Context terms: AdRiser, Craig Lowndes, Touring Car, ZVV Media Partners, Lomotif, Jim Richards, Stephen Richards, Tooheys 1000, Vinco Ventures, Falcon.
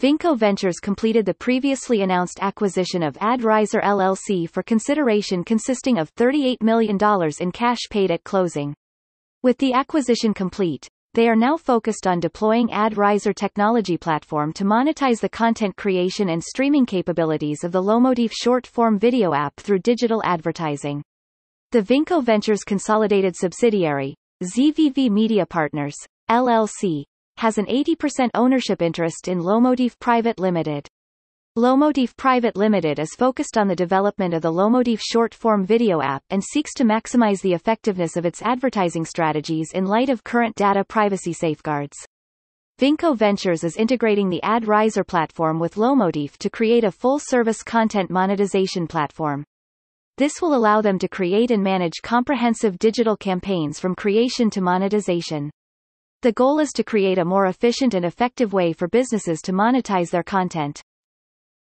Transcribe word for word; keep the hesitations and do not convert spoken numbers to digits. Vinco Ventures completed the previously announced acquisition of AdRiser L L C for consideration consisting of thirty-eight million dollars in cash paid at closing. With the acquisition complete, they are now focused on deploying AdRiser technology platform to monetize the content creation and streaming capabilities of the Lomotif short-form video app through digital advertising. The Vinco Ventures consolidated subsidiary, Z V V Media Partners, L L C, has an eighty percent ownership interest in Lomotif Private Limited. Lomotif Private Limited is focused on the development of the Lomotif short-form video app and seeks to maximize the effectiveness of its advertising strategies in light of current data privacy safeguards. Vinco Ventures is integrating the AdRiser platform with Lomotif to create a full-service content monetization platform. This will allow them to create and manage comprehensive digital campaigns from creation to monetization. The goal is to create a more efficient and effective way for businesses to monetize their content.